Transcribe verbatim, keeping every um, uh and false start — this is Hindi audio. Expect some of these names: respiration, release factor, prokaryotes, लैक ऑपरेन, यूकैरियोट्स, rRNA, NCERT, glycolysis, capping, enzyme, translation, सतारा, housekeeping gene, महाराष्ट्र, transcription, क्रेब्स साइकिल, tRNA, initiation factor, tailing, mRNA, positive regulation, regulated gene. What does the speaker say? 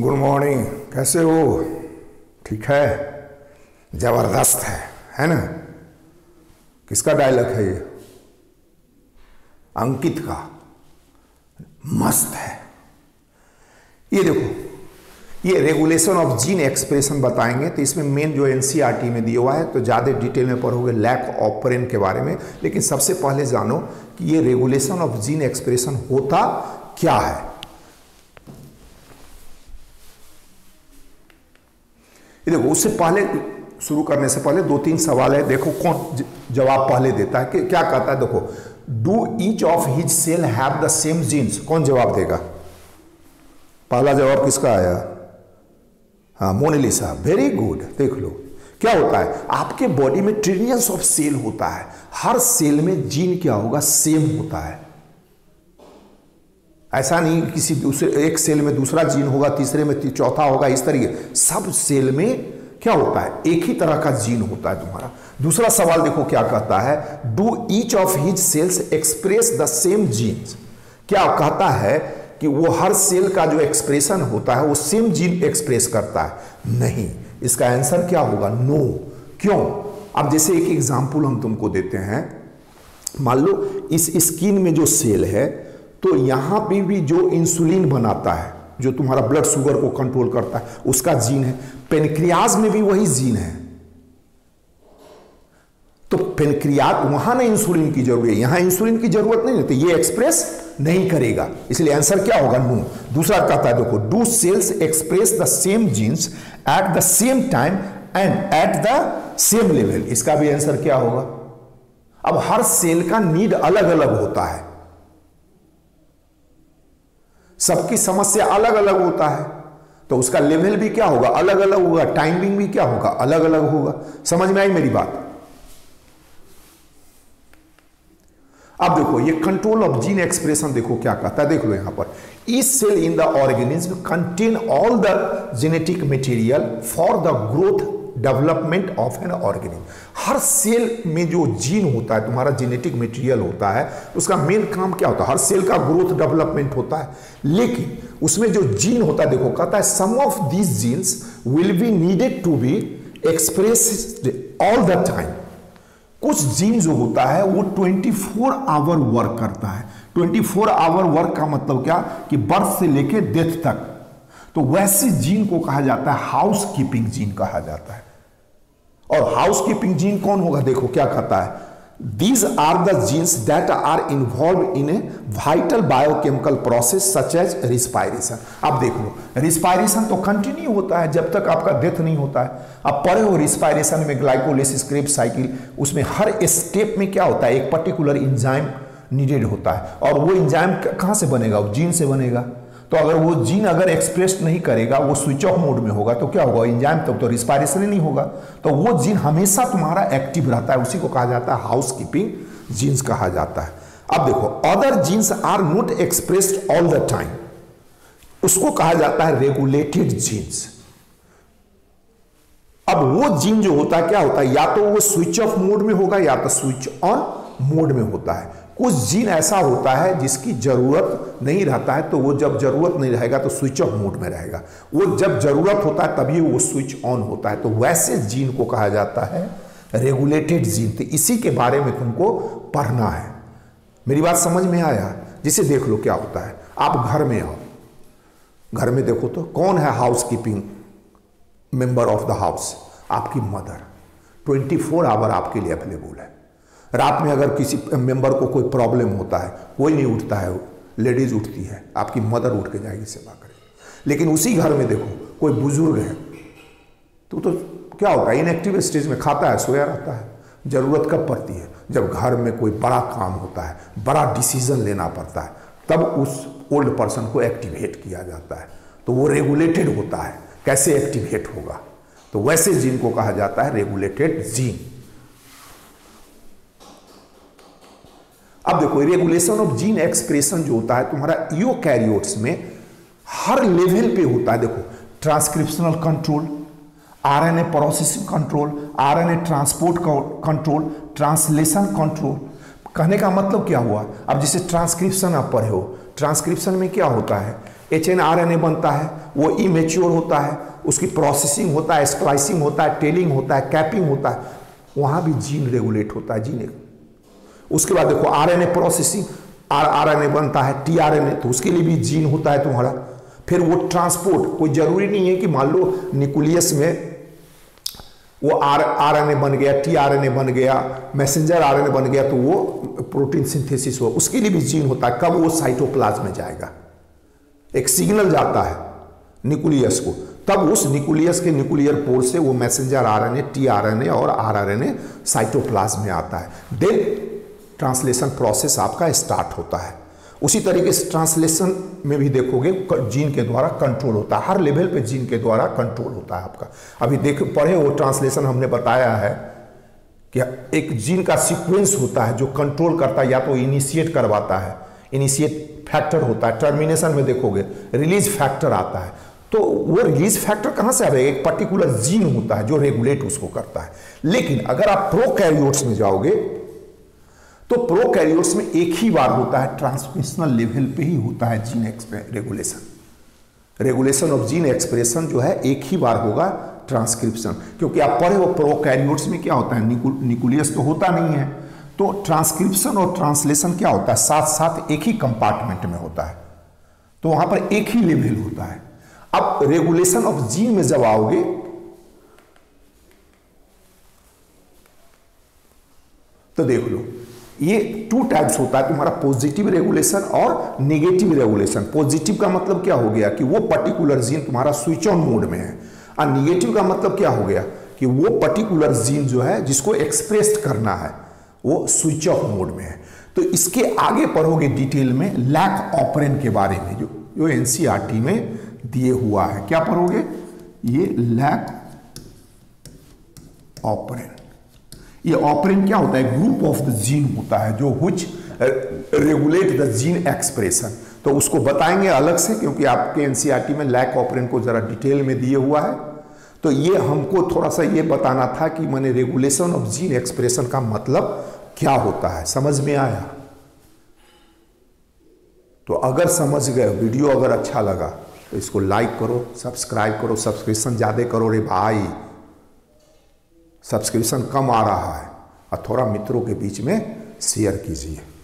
गुड मॉर्निंग, कैसे हो? ठीक है, जबरदस्त है, है ना? किसका डायलॉग है ये? अंकित का। मस्त है। ये देखो, ये रेगुलेशन ऑफ जीन एक्सप्रेशन बताएंगे, तो इसमें मेन जो एनसीईआरटी में दिया हुआ है, तो ज़्यादा डिटेल में पढ़ोगे लैक ऑपरेन के बारे में। लेकिन सबसे पहले जानो कि ये रेगुलेशन ऑफ जीन एक्सप्रेशन होता क्या है। देखो, उससे पहले शुरू करने से पहले दो तीन सवाल है, देखो कौन जवाब पहले देता है। कि क्या कहता है, देखो, do each of his cell have the same genes? कौन जवाब देगा? पहला जवाब किसका आया? हाँ, मोनालिसा, वेरी गुड। देख लो क्या होता है, आपके बॉडी में ट्रिलियंस ऑफ सेल होता है, हर सेल में जीन क्या होगा? सेम होता है। ऐसा नहीं किसी दूसरे एक सेल में दूसरा जीन होगा, तीसरे में चौथा होगा, इस तरीके। सब सेल में क्या होता है? एक ही तरह का जीन होता है तुम्हारा। दूसरा सवाल देखो क्या कहता है, do each of his cells express the same genes? क्या कहता है कि वो हर सेल का जो एक्सप्रेशन होता है वो सेम जीन एक्सप्रेस करता है? नहीं। इसका आंसर क्या होगा? नो। क्यों? अब जैसे एक एग्जाम्पल हम तुमको देते हैं, मान लो इस स्किन में जो सेल है, तो यहाँ पे भी जो इंसुलिन बनाता है, जो तुम्हारा ब्लड शुगर को कंट्रोल करता है, उसका जीन है। पेनक्रियाज में भी वही जीन है। तो पेनक्रियाज, वहां ना इंसुलिन की जरूरत है, यहां इंसुलिन की जरूरत नहीं है, तो ये एक्सप्रेस नहीं करेगा। इसलिए आंसर क्या होगा? नो। दूसरा कहता है, देखो, do cells express the same genes at the same time and at the same level? इसका भी आंसर क्या होगा? अब हर सेल का नीड अलग अलग होता है, सबकी समस्या अलग अलग होता है, तो उसका लेवल भी क्या होगा? अलग अलग होगा। टाइमिंग भी क्या होगा? अलग अलग होगा। समझ में आई मेरी बात? अब देखो, ये कंट्रोल ऑफ जीन एक्सप्रेशन देखो क्या कहता है। देख लो यहां पर, each cell in the organism contain all the genetic material for the growth development of an organism. हर सेल में जो जीन होता है, तुम्हारा जेनेटिक मटेरियल होता है, उसका मेन काम क्या होता है? हर सेल का ग्रोथ डेवलपमेंट होता है। लेकिन उसमें जो जीन होता है, देखो कहता है, some of these genes will be needed to be expressed all the time. कुछ जीन जो होता है वो ट्वेंटी फोर आवर वर्क करता है। ट्वेंटी फोर आवर वर्क का मतलब क्या? कि बर्थ से लेके डेथ तक। तो वैसे जीन को कहा जाता है हाउसकीपिंग जीन कहा जाता है। और हाउसकीपिंग जीन कौन होगा? देखो क्या कहता है, these are the genes that are involve in a vital biochemical process such as respiration. अब देख लो, रिस्पायरेशन तो कंटिन्यू होता है जब तक आपका डेथ नहीं होता है। अब पढ़े हो रिस्पायरेशन में, ग्लाइकोलिसिस, क्रेब्स साइकिल, उसमें हर स्टेप में क्या होता है? एक पर्टिकुलर इंजाइम नीडेड होता है। और वो इंजाइम कहाँ से बनेगा? वो जीन से बनेगा। तो अगर वो जीन अगर एक्सप्रेस नहीं करेगा, वो स्विच ऑफ मोड में होगा, तो क्या होगा? एंजाइम, तब तो, तो रिस्पायरेशन ही नहीं होगा। तो वो जीन हमेशा तुम्हारा एक्टिव रहता है, उसी को कहा जाता है हाउसकीपिंग जीन्स कहा जाता है। अब देखो, other genes are not expressed all the time, उसको कहा जाता है रेगुलेटेड जीन्स। अब वो जीन जो होता है क्या होता है? या तो वो स्विच ऑफ मोड में होगा, या तो स्विच ऑन मोड में होता है। कुछ जीन ऐसा होता है जिसकी जरूरत नहीं रहता है, तो वो जब जरूरत नहीं रहेगा तो स्विच ऑफ मोड में रहेगा। वो जब जरूरत होता है तभी वो स्विच ऑन होता है। तो वैसे जीन को कहा जाता है रेगुलेटेड जीन। तो इसी के बारे में तुमको पढ़ना है। मेरी बात समझ में आया? जिसे देख लो क्या होता है। आप घर में आओ, घर में देखो तो कौन है housekeeping member of the house? आपकी मदर। ट्वेंटी फोर आवर आपके लिए अवेलेबल है। रात में अगर किसी मेंबर को कोई प्रॉब्लम होता है, कोई नहीं उठता है, लेडीज उठती है, आपकी मदर उठ के जाएगी, सेवा करेगी। लेकिन उसी घर में देखो कोई बुजुर्ग है, तो तो क्या होता है? इनएक्टिव स्टेज में, खाता है, सोया रहता है। जरूरत कब पड़ती है? जब घर में कोई बड़ा काम होता है, बड़ा डिसीजन लेना पड़ता है, तब उस ओल्ड पर्सन को एक्टिवेट किया जाता है। तो वो रेगुलेटेड होता है। कैसे एक्टिवेट होगा? तो वैसे जीन को कहा जाता है रेगुलेटेड जीन। अब देखो, रेगुलेशन ऑफ जीन एक्सप्रेशन जो होता है तुम्हारा यूकैरियोट्स में हर लेवल पे होता है। देखो, transcriptional control, RNA processing control, RNA transport control, translation control, कहने का मतलब क्या हुआ? अब जैसे ट्रांसक्रिप्शन आप पढ़े हो, ट्रांसक्रिप्शन में क्या होता है, H N R N A बनता है, वो इमेच्योर होता है, उसकी प्रोसेसिंग होता है, स्प्लाइसिंग होता है, टेलिंग होता है, कैपिंग होता है, वहाँ भी जीन रेगुलेट होता है, जीन। उसके बाद देखो R N A processing, R R N A बनता है, टी आर एन ए, तो उसके लिए भी जीन होता है तुम्हारा। फिर वो ट्रांसपोर्ट, कोई जरूरी नहीं है कि मान लो न्यूक्लियस में वो आर आर एन ए बन गया, टी आर एन ए बन गया, मैसेंजर आर एन ए बन गया, तो वो प्रोटीन सिंथेसिस हो, उसके लिए भी जीन होता है। कब वो साइटोप्लाज्म में जाएगा, एक सिग्नल जाता है न्यूक्लियस को, तब उस न्यूक्लियस के न्यूक्लियर पोर से वो मैसेंजर आरएनए, टीआरएनए और आरआरएनए साइटोप्लाज्म में आता है, देन ट्रांसलेशन प्रोसेस आपका स्टार्ट होता है। उसी तरीके से ट्रांसलेशन में भी देखोगे जीन के द्वारा कंट्रोल होता है, हर लेवल पे जीन के द्वारा कंट्रोल होता है आपका। अभी देख पढ़े वो ट्रांसलेशन, हमने बताया है कि एक जीन का सीक्वेंस होता है जो कंट्रोल करता है, या तो इनिशिएट करवाता है, इनिशिएट फैक्टर होता है, टर्मिनेशन में देखोगे रिलीज फैक्टर आता है, तो वो रिलीज फैक्टर कहां से आएगा, एक पर्टिकुलर जीन होता है जो रेगुलेट उसको करता है। लेकिन अगर आप प्रोकैरियोट्स में जाओगे तो प्रोकैरियोट्स में एक ही बार होता है, ट्रांसक्रिप्शनल लेवल पे ही होता है gene regulation, regulation of gene expression जो है एक ही बार होगा, ट्रांसक्रिप्शन। क्योंकि आप पढ़े हो प्रोकैरियोट्स में क्या होता है, न्यूक्लियस तो होता नहीं है, तो ट्रांसक्रिप्शन और ट्रांसलेशन क्या होता है, साथ साथ एक ही कंपार्टमेंट में होता है, तो वहां पर एक ही लेवल होता है। अब रेगुलेशन ऑफ जीन में जब आओगे तो देख लो ये टू टाइप्स होता है तुम्हारा, पॉजिटिव रेगुलेशन और नेगेटिव रेगुलेशन। पॉजिटिव का मतलब क्या हो गया कि वो पर्टिकुलर जीन तुम्हारा स्विच ऑन मोड में है, और नेगेटिव का मतलब क्या हो गया कि वो पर्टिकुलर जीन जो है जिसको एक्सप्रेस करना है वो स्विच ऑफ मोड में है। तो इसके आगे पढ़ोगे डिटेल में लैक ऑपरेन के बारे में, जो जो एनसीईआरटी में दिए हुआ है, क्या पढ़ोगे, ये लैक ऑपरेन। ये ऑपरेन क्या होता है, ग्रुप ऑफ द जीन होता है जो which regulate the gene expression, तो उसको बताएंगे अलग से, क्योंकि आपके एनसीईआरटी में लैक ऑपरेन को जरा डिटेल में दिए हुआ है। तो ये हमको थोड़ा सा ये बताना था कि मैंने रेगुलेशन ऑफ जीन एक्सप्रेशन का मतलब क्या होता है, समझ में आया? तो अगर समझ गए, वीडियो अगर अच्छा लगा तो इसको लाइक करो, सब्सक्राइब करो, सब्सक्रिप्शन ज़्यादा करो रे भाई, सब्सक्रिप्शन कम आ रहा है, और थोड़ा मित्रों के बीच में शेयर कीजिए।